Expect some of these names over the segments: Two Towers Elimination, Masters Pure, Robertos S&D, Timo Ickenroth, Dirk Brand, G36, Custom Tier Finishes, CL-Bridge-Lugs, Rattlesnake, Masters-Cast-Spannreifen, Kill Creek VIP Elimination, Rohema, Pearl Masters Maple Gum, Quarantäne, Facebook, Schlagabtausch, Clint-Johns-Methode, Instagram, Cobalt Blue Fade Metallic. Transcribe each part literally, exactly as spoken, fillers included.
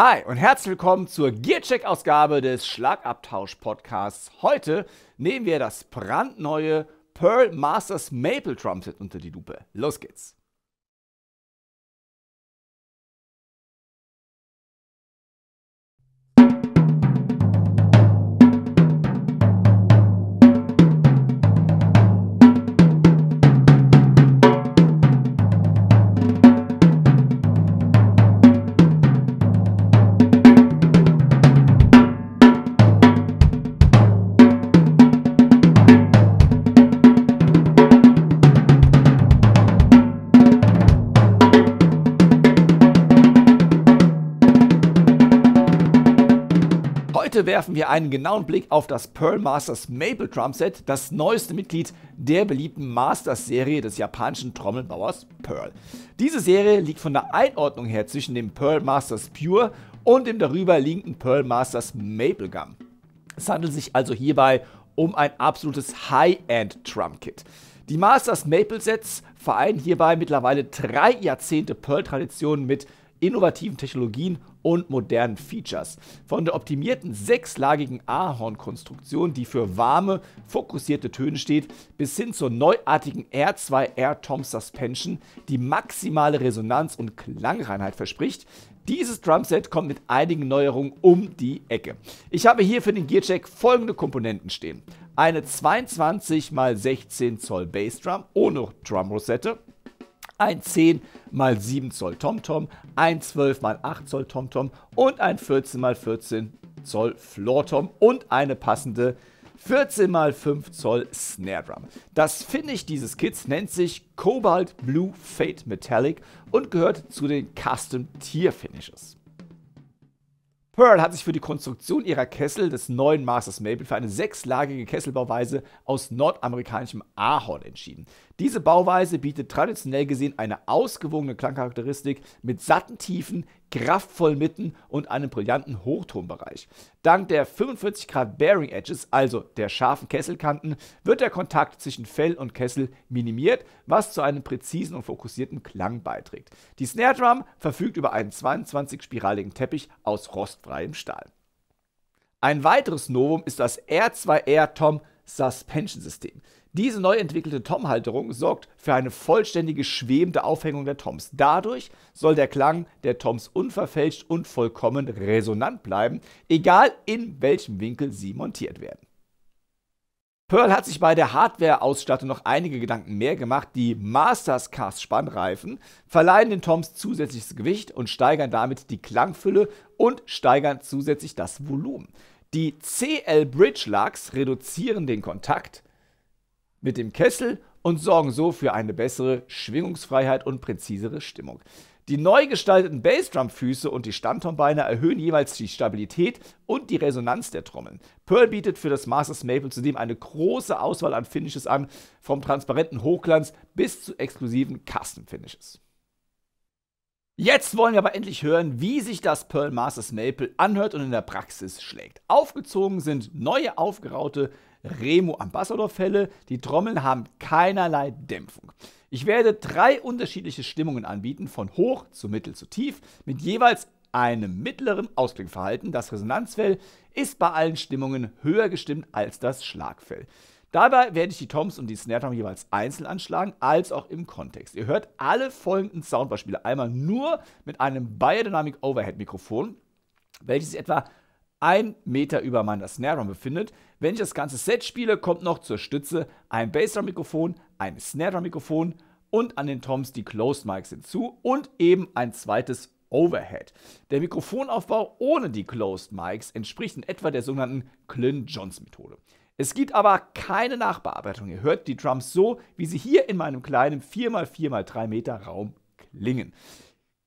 Hi und herzlich willkommen zur Gearcheck-Ausgabe des Schlagabtausch-Podcasts. Heute nehmen wir das brandneue Pearl Masters Maple Drumset unter die Lupe. Los geht's! Heute werfen wir einen genauen Blick auf das Pearl Masters Maple Drumset, das neueste Mitglied der beliebten Masters-Serie des japanischen Trommelbauers Pearl. Diese Serie liegt von der Einordnung her zwischen dem Pearl Masters Pure und dem darüber liegenden Pearl Masters Maple Gum. Es handelt sich also hierbei um ein absolutes High-End-Drum-Kit. Die Masters Maple Sets vereinen hierbei mittlerweile drei Jahrzehnte Pearl-Tradition mit innovativen Technologien und modernen Features. Von der optimierten sechslagigen Ahornkonstruktion, die für warme, fokussierte Töne steht, bis hin zur neuartigen R zwei R-Tom-Suspension, die maximale Resonanz und Klangreinheit verspricht. Dieses Drumset kommt mit einigen Neuerungen um die Ecke. Ich habe hier für den Gearcheck folgende Komponenten stehen: eine zweiundzwanzig mal sechzehn Zoll Bassdrum ohne Drumrosette, ein zehn mal sieben Zoll TomTom, ein zwölf mal acht Zoll TomTom und ein vierzehn mal vierzehn Zoll Floor Tom und eine passende vierzehn mal fünf Zoll Snare Drum. Das Finish dieses Kits nennt sich Cobalt Blue Fade Metallic und gehört zu den Custom Tier Finishes. Pearl hat sich für die Konstruktion ihrer Kessel des neuen Masters Maple für eine sechslagige Kesselbauweise aus nordamerikanischem Ahorn entschieden. Diese Bauweise bietet traditionell gesehen eine ausgewogene Klangcharakteristik mit satten Tiefen, kraftvollen Mitten und einem brillanten Hochtonbereich. Dank der fünfundvierzig Grad Bearing Edges, also der scharfen Kesselkanten, wird der Kontakt zwischen Fell und Kessel minimiert, was zu einem präzisen und fokussierten Klang beiträgt. Die Snare Drum verfügt über einen zweiundzwanzig-spiraligen Teppich aus rostfreiem Stahl. Ein weiteres Novum ist das R zwei R-Tom-Suspension-System. Diese neu entwickelte Tom-Halterung sorgt für eine vollständige schwebende Aufhängung der Toms. Dadurch soll der Klang der Toms unverfälscht und vollkommen resonant bleiben, egal in welchem Winkel sie montiert werden. Pearl hat sich bei der Hardware-Ausstattung noch einige Gedanken mehr gemacht. Die Masters-Cast-Spannreifen verleihen den Toms zusätzliches Gewicht und steigern damit die Klangfülle und steigern zusätzlich das Volumen. Die C L-Bridge-Lugs reduzieren den Kontakt mit dem Kessel und sorgen so für eine bessere Schwingungsfreiheit und präzisere Stimmung. Die neu gestalteten Bassdrum-Füße und die Stammtombeine erhöhen jeweils die Stabilität und die Resonanz der Trommeln. Pearl bietet für das Masters Maple zudem eine große Auswahl an Finishes an, vom transparenten Hochglanz bis zu exklusiven Custom-Finishes. Jetzt wollen wir aber endlich hören, wie sich das Pearl Masters Maple anhört und in der Praxis schlägt. Aufgezogen sind neue, aufgeraute Remo-Ambassador-Fälle. Die Trommeln haben keinerlei Dämpfung. Ich werde drei unterschiedliche Stimmungen anbieten, von hoch zu mittel zu tief, mit jeweils einem mittleren Ausklingverhalten. Das Resonanzfell ist bei allen Stimmungen höher gestimmt als das Schlagfell. Dabei werde ich die Toms und die Snare Drum jeweils einzeln anschlagen, als auch im Kontext. Ihr hört alle folgenden Soundbeispiele einmal nur mit einem Biodynamic Overhead Mikrofon, welches etwa einen Meter über meiner Snare Drum befindet. Wenn ich das ganze Set spiele, kommt noch zur Stütze ein Bassdrum Mikrofon, ein Snare Drum Mikrofon und an den Toms die Closed Mics hinzu und eben ein zweites Overhead. Der Mikrofonaufbau ohne die Closed Mics entspricht in etwa der sogenannten Clint-Johns-Methode. Es gibt aber keine Nachbearbeitung. Ihr hört die Drums so, wie sie hier in meinem kleinen vier mal vier mal drei Meter Raum klingen.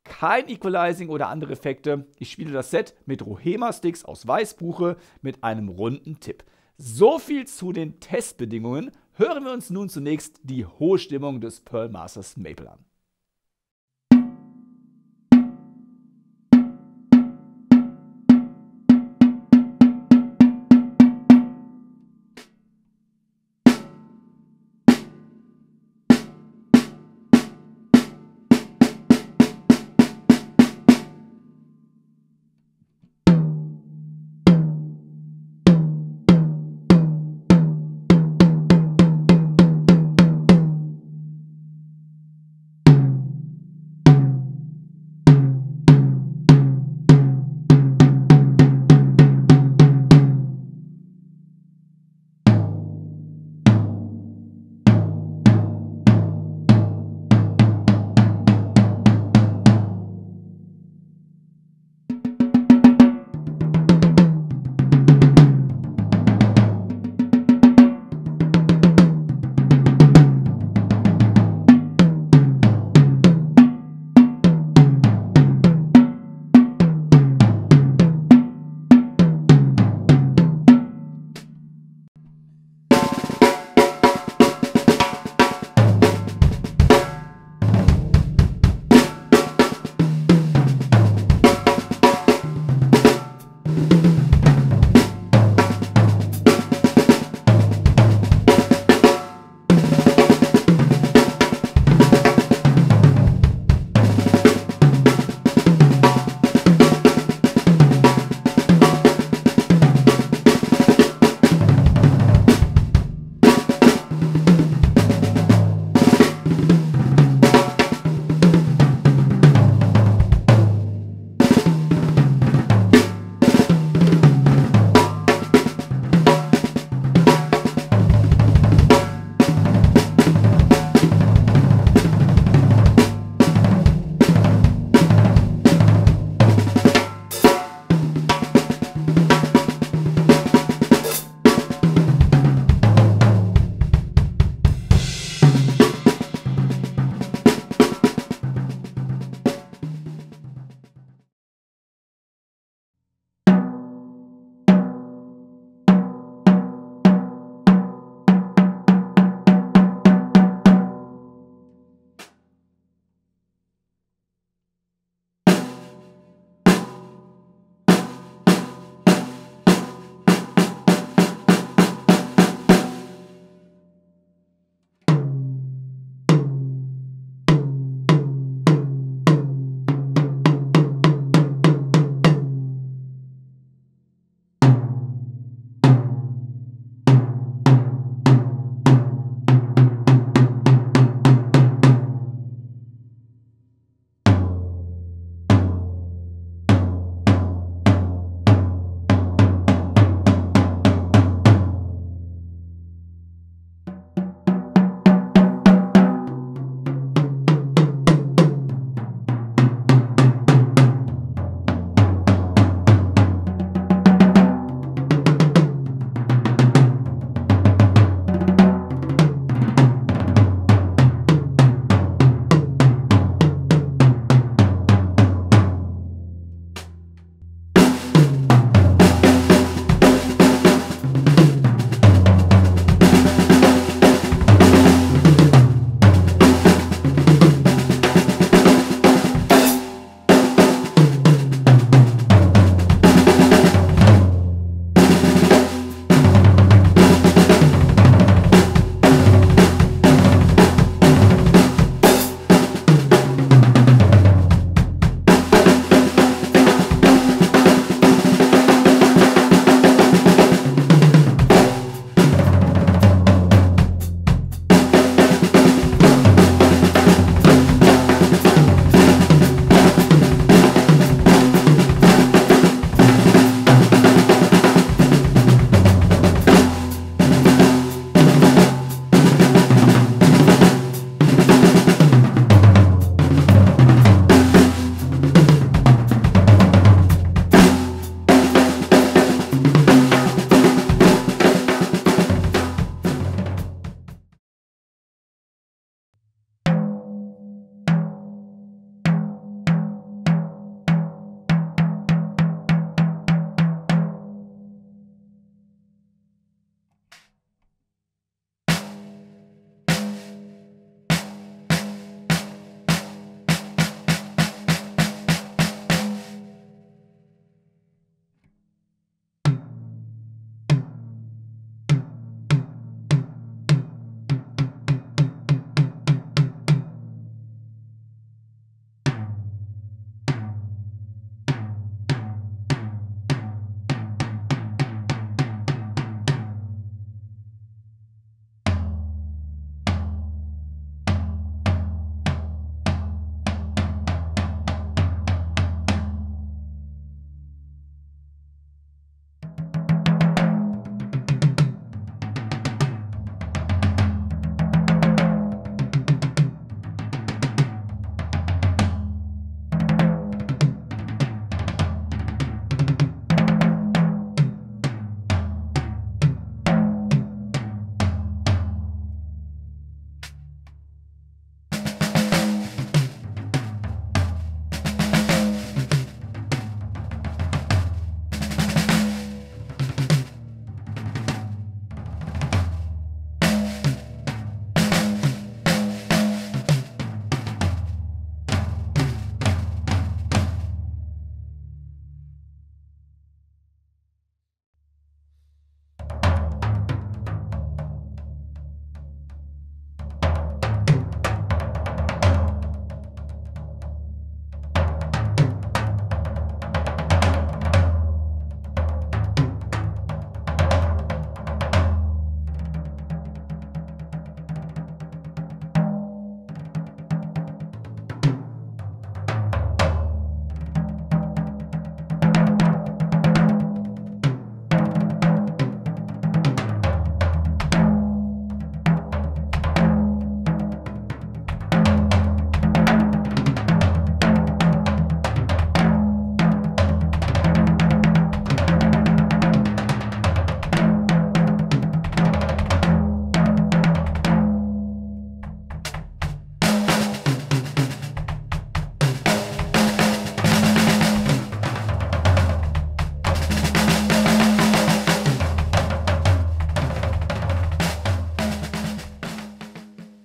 Kein Equalizing oder andere Effekte. Ich spiele das Set mit Rohema Sticks aus Weißbuche mit einem runden Tipp. So viel zu den Testbedingungen. Hören wir uns nun zunächst die hohe Stimmung des Pearl Masters Maple an.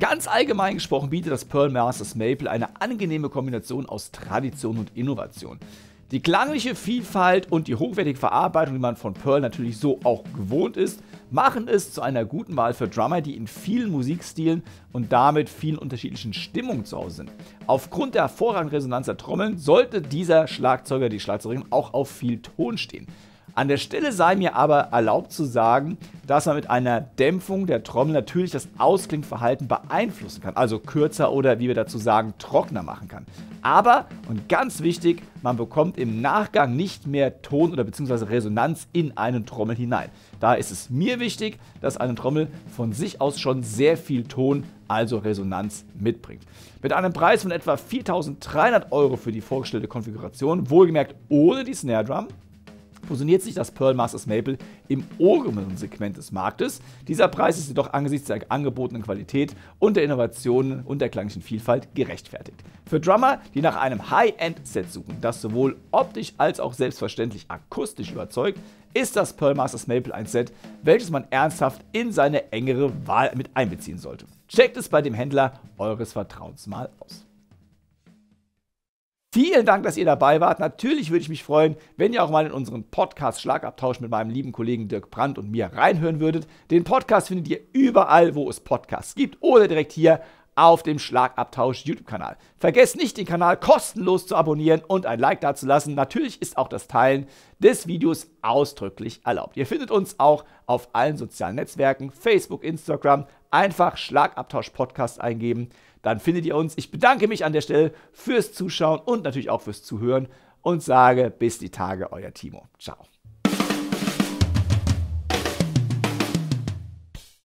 Ganz allgemein gesprochen bietet das Pearl Masters Maple eine angenehme Kombination aus Tradition und Innovation. Die klangliche Vielfalt und die hochwertige Verarbeitung, die man von Pearl natürlich so auch gewohnt ist, machen es zu einer guten Wahl für Drummer, die in vielen Musikstilen und damit vielen unterschiedlichen Stimmungen zu Hause sind. Aufgrund der hervorragenden Resonanz der Trommeln sollte dieser Schlagzeuger, die Schlagzeugerin, auch auf viel Ton stehen. An der Stelle sei mir aber erlaubt zu sagen, dass man mit einer Dämpfung der Trommel natürlich das Ausklingverhalten beeinflussen kann, also kürzer oder, wie wir dazu sagen, trockener machen kann. Aber, und ganz wichtig, man bekommt im Nachgang nicht mehr Ton oder beziehungsweise Resonanz in eine Trommel hinein. Da ist es mir wichtig, dass eine Trommel von sich aus schon sehr viel Ton, also Resonanz, mitbringt. Mit einem Preis von etwa viertausenddreihundert Euro für die vorgestellte Konfiguration, wohlgemerkt ohne die Snare Drum, positioniert sich das Pearl Masters Maple im oberen Segment des Marktes. Dieser Preis ist jedoch angesichts der angebotenen Qualität und der Innovationen und der klanglichen Vielfalt gerechtfertigt. Für Drummer, die nach einem High-End-Set suchen, das sowohl optisch als auch selbstverständlich akustisch überzeugt, ist das Pearl Masters Maple ein Set, welches man ernsthaft in seine engere Wahl mit einbeziehen sollte. Checkt es bei dem Händler eures Vertrauens mal aus. Vielen Dank, dass ihr dabei wart. Natürlich würde ich mich freuen, wenn ihr auch mal in unseren Podcast Schlagabtausch mit meinem lieben Kollegen Dirk Brand und mir reinhören würdet. Den Podcast findet ihr überall, wo es Podcasts gibt oder direkt hier auf dem Schlagabtausch YouTube-Kanal. Vergesst nicht, den Kanal kostenlos zu abonnieren und ein Like dazulassen. Natürlich ist auch das Teilen des Videos ausdrücklich erlaubt. Ihr findet uns auch auf allen sozialen Netzwerken, Facebook, Instagram. Einfach Schlagabtausch Podcast eingeben. Dann findet ihr uns. Ich bedanke mich an der Stelle fürs Zuschauen und natürlich auch fürs Zuhören und sage bis die Tage, euer Timo. Ciao.